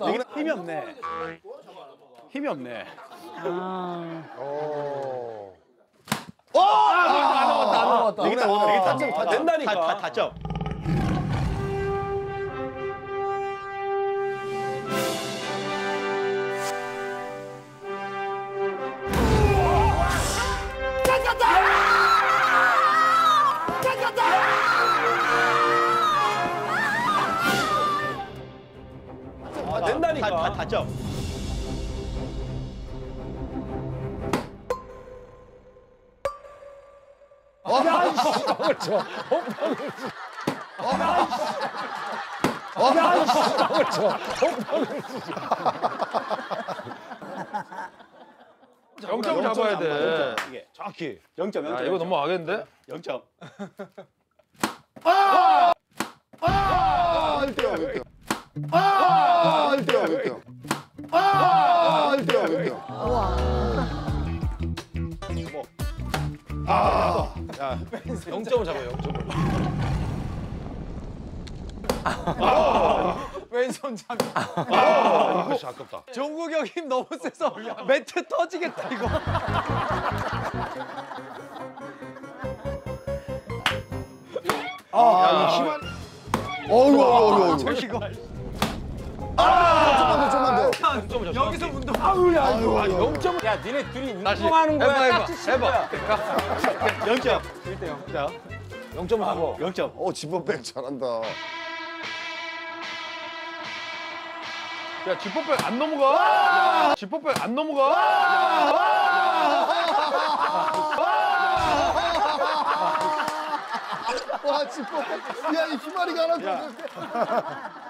맞다. 힘이 없네. 힘이 없네. 오. 오! 안 넘었다. 안 넘었다. 되게 다 된다니까. 다 점. 다 점. 영점 잡아야 돼. 정확히. 영점. 야, 이거 너무 악인데? 영점. 아! 아! 1점. 아! 1점. 아! 1점. 아! 야, 0점을 잡아요. 0점을. 아! 왼손 잡이. 아! 이거 아깝다. 종국이 형 힘 너무 세서 매트 터지겠다 이거. 아, 심한. 어이구. 아! 좀만 더, 좀만 더. 여기서 운동. 아우야, 아유, 0점. 야, 니네 둘이 운동하는 거야. 해봐. 0점. 1대 0. 자, 0점 하고. 0점. 어, 지퍼백 잘한다. 야, 지퍼백 안 넘어가. 지퍼백 안 넘어가. 와, 지퍼백. 야, 이 희마리가 하나 더.